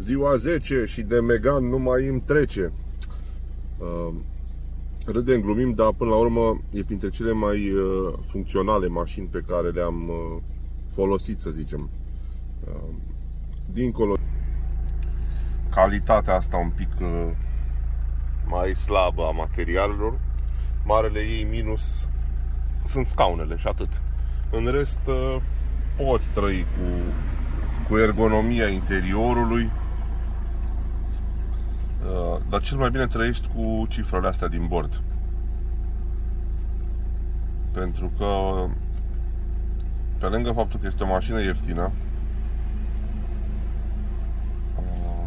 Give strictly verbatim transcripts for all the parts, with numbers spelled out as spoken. ziua zece și de Megane nu mai îmi trece. Uh, râdem, glumim, dar până la urmă e printre cele mai uh, funcționale mașini pe care le-am uh, folosit, să zicem. Uh, dincolo calitatea asta un pic uh, mai slabă a materialelor, marele ei minus sunt scaunele și atât. În rest, uh, poți trăi cu, cu ergonomia interiorului, uh, dar cel mai bine trăiești cu cifrele astea din bord, pentru că pe lângă faptul că este o mașină ieftină, uh,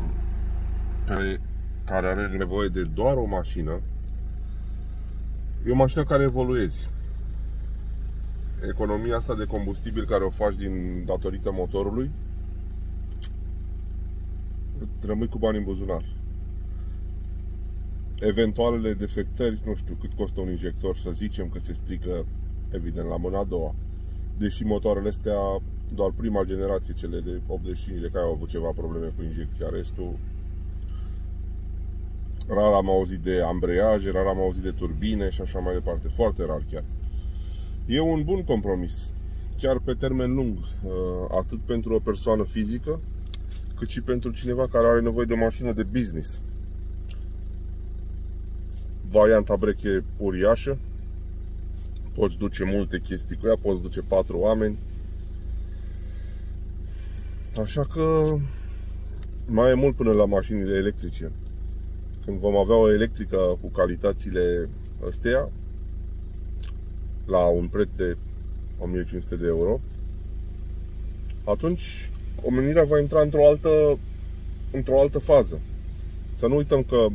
pe care are nevoie de doar o mașină, e o mașină care evoluezi. Economia asta de combustibil care o faci din datorită motorului, rămâi cu bani în buzunar. Eventualele defectări, nu știu cât costă un injector, să zicem că se strică, evident, la mâna a doua. Deși motoarele astea, doar prima generație, cele de optzeci și cinci de cai, au avut ceva probleme cu injecția, restul... Rar am auzit de ambreiaje, rar am auzit de turbine și așa mai departe, foarte rar chiar. E un bun compromis, chiar pe termen lung, atât pentru o persoană fizică, cât și pentru cineva care are nevoie de o mașină de business. Varianta break e uriașă, poți duce multe chestii cu ea, poți duce patru oameni. Așa că mai e mult până la mașinile electrice. Când vom avea o electrică cu calitățile astea, la un preț de o mie cinci sute de euro, atunci omenirea va intra într-o altă, într-o altă fază. Să nu uităm că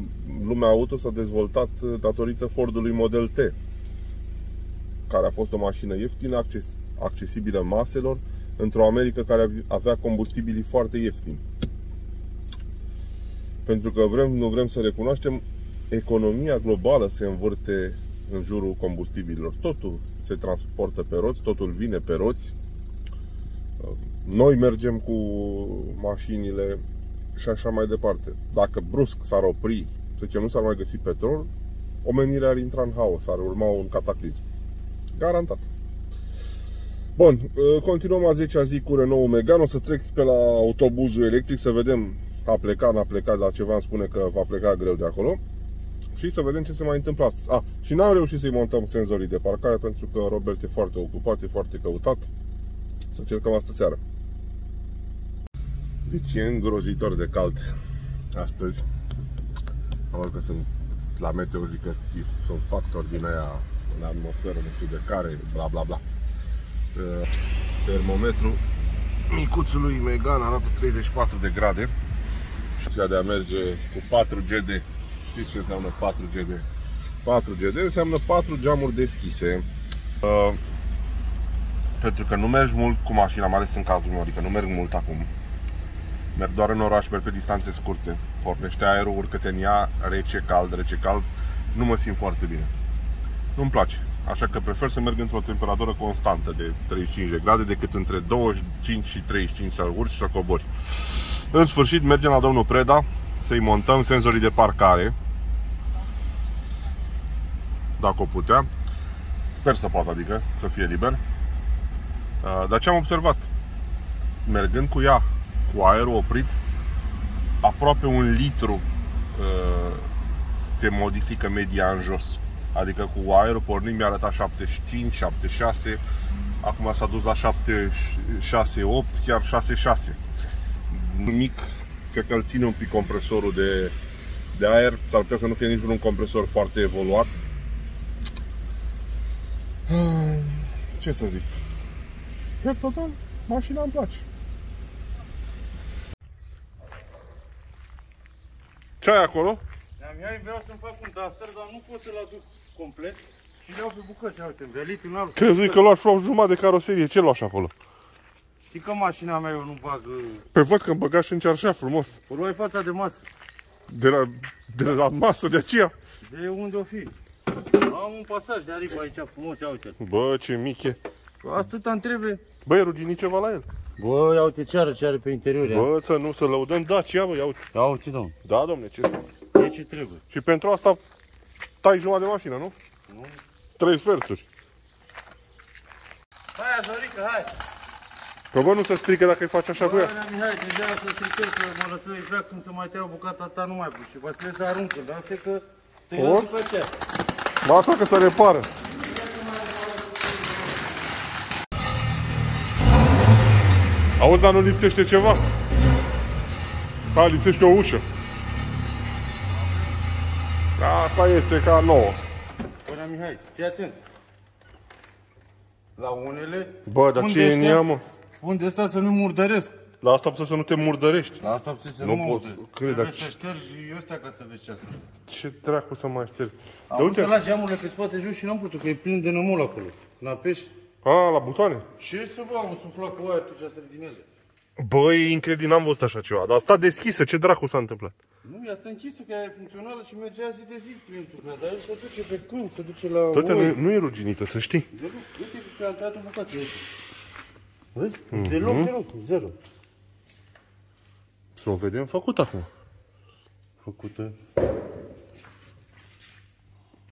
lumea auto s-a dezvoltat datorită Fordului Model T, care a fost o mașină ieftină, acces accesibilă maselor, într-o America care avea combustibilii foarte ieftini. Pentru că vrem, nu vrem să recunoaștem, economia globală se învârte în jurul combustibililor. Totul se transportă pe roți, totul vine pe roți. Noi mergem cu mașinile și așa mai departe. Dacă brusc s-ar opri, să zicem, nu s-ar mai găsi petrol, omenirea ar intra în haos, ar urma un cataclism. Garantat. Bun, continuăm a zecea zi cu Renault Megane. O să trec pe la autobuzul electric să vedem. A plecat, n-a plecat, la ceva îmi spune că va pleca greu de acolo. Și să vedem ce se mai întâmplă astăzi. Ah, și n-am reușit să-i montăm senzorii de parcare, pentru că Robert e foarte ocupat, e foarte căutat. Să cercăm astă seară. Deci e îngrozitor de cald astăzi. Am că sunt la meteo, zic că sunt factori din aia în atmosferă, nu știu de care, bla bla bla. Termometrul micuțului Megane arată treizeci și patru de grade. Opția de a merge cu patru G D. Știți ce înseamnă patru G D? patru G D înseamnă patru geamuri deschise. Uh, pentru că nu mergi mult cu mașina, mai ales în cazul meu, adică nu merg mult acum. Merg doar în oraș, merg pe distanțe scurte. Pornește aerul, urcă-te în ea, rece, cald, rece, cald. Nu mă simt foarte bine. Nu-mi place. Așa că prefer să merg într-o temperatură constantă de treizeci și cinci de grade, decât între douăzeci și cinci și treizeci și cinci să urci și să cobori. În sfârșit, mergem la domnul Preda să-i montăm senzorii de parcare, dacă o putea. Sper să poată, adică să fie liber. Dar ce am observat? Mergând cu ea, cu aerul oprit, aproape un litru se modifică media în jos. Adică cu aerul pornind mi-a arătat șaptezeci și cinci, șaptezeci și șase, acum s-a dus la șaptezeci și șase, opt, chiar șaizeci și șase. Mic, cred că îl ține un pic compresorul de, de aer. S-ar putea să nu fie niciun compresor foarte evoluat. Ce să zic? Pe total, mașina îmi place. Ce ai acolo? Eu vreau să-mi fac un Duster, dar nu pot să-l aduc complet și le iau pe bucăți. Uite, învelit în altul. Crezi că luași o jumătate de caroserie, ce luași acolo? Știi că mașina mea eu nu bag... Pe văd că-mi băga și în cearșea frumos. O luai fața de masă. De la, de la masă, de aceea? De unde o fi. Am un pasaj de aripă aici frumos, ia uite-l. Bă, ce mic e. Atâta îmi trebuie. Băi, rugini ceva la el. Bă, ia uite ce are, ce are pe interior. Bă, să nu, să lăudăm Dacia, bă, ia uite. Ia uite, domn. Da, domne, ce e ce trebuie. Și pentru asta tai jumătate de mașină, nu? Nu. Trei sferturi. Hai, Zorica, hai. Că bă, nu se strică dacă îi faci așa bă, cu ea. Bă, Mihai, deja să stricăm, să mă lăsă exact când să mai tăiau bucata ta, nu mai pus. Și Vasile să aruncă, dar se că se-i lăsă pe aceea. Lasă că se repară. Auzi, dar nu lipsește ceva? Da, lipsește o ușă. Da, asta este ca nouă. Bună, Mihai, fii atent. La unele... Bă, dar ce e în ea, mă? Unde stai să nu murdăresc? La asta putea să nu te murdărești. La asta putea să nu, nu murdăresc. Trebuie dar... să ștergi ăstea ca să vezi ceasul. Ce dracu să mai ștergi? Am vrut să lași geamurile pe spate jos și n-am putut, că e plin de nămol acolo. Când apeși... A, la butoane? Ce să bă, am suflat cu aia atunci să-l din ele. Bă, e incredibil, n-am văzut așa ceva, dar asta deschisă, ce dracu s-a întâmplat? Nu, asta închisă, că e funcțională și mergea zi de zi clientul, dar el se duce pe câmp, se duce la toate oi. Nu, nu e ruginită, să știi. Deloc, uite că am tăiat o bucată. Vezi? Mm-hmm. Deloc, deloc, zero. Să o vedem făcut acum. Făcută.